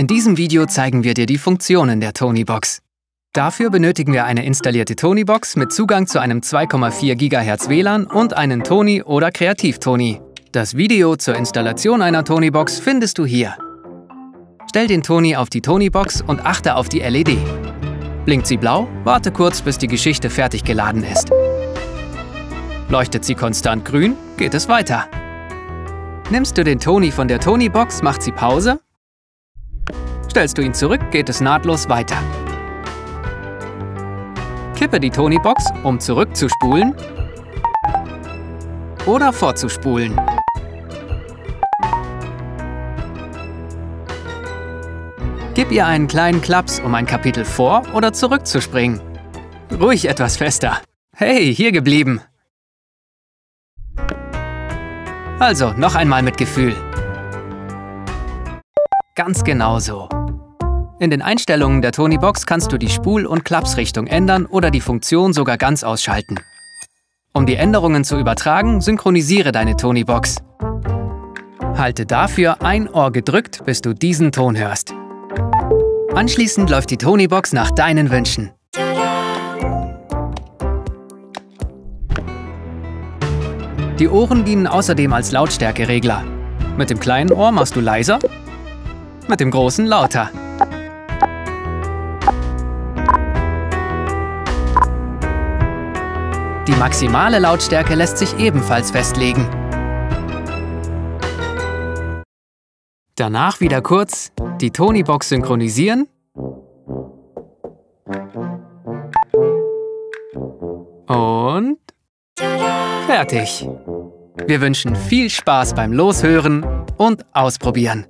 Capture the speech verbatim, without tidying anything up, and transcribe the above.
In diesem Video zeigen wir dir die Funktionen der Toniebox. Dafür benötigen wir eine installierte Toniebox mit Zugang zu einem zwei Komma vier Gigahertz W LAN und einen Toni oder Kreativtoni. Das Video zur Installation einer Toniebox findest du hier. Stell den Toni auf die Toniebox und achte auf die L E D. Blinkt sie blau? Warte kurz, bis die Geschichte fertig geladen ist. Leuchtet sie konstant grün, geht es weiter. Nimmst du den Toni von der Toniebox, macht sie Pause. Stellst du ihn zurück, geht es nahtlos weiter. Kippe die Toniebox, um zurückzuspulen oder vorzuspulen. Gib ihr einen kleinen Klaps, um ein Kapitel vor- oder zurückzuspringen. Ruhig etwas fester. Hey, hier geblieben. Also, noch einmal mit Gefühl. Ganz genau so. In den Einstellungen der Toniebox kannst du die Spul- und Klapsrichtung ändern oder die Funktion sogar ganz ausschalten. Um die Änderungen zu übertragen, synchronisiere deine Toniebox. Halte dafür ein Ohr gedrückt, bis du diesen Ton hörst. Anschließend läuft die Toniebox nach deinen Wünschen. Die Ohren dienen außerdem als Lautstärkeregler. Mit dem kleinen Ohr machst du leiser, mit dem großen lauter. Die maximale Lautstärke lässt sich ebenfalls festlegen. Danach wieder kurz die Toniebox synchronisieren und fertig. Wir wünschen viel Spaß beim Loshören und Ausprobieren.